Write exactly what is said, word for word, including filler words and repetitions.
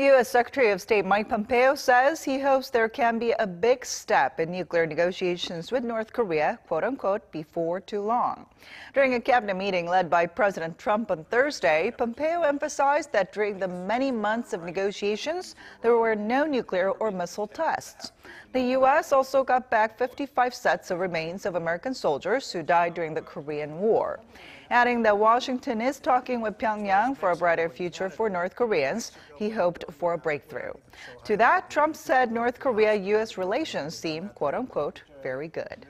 U S Secretary of State Mike Pompeo says he hopes there can be a big step in nuclear negotiations with North Korea, quote-unquote, before too long. During a cabinet meeting led by President Trump on Thursday, Pompeo emphasized that during the many months of negotiations, there were no nuclear or missile tests. The U S also got back fifty-five sets of remains of American soldiers who died during the Korean War, adding that Washington is talking with Pyongyang for a brighter future for North Koreans. He hoped for a breakthrough. To that, Trump said North Korea U S relations seem, quote-unquote, very good.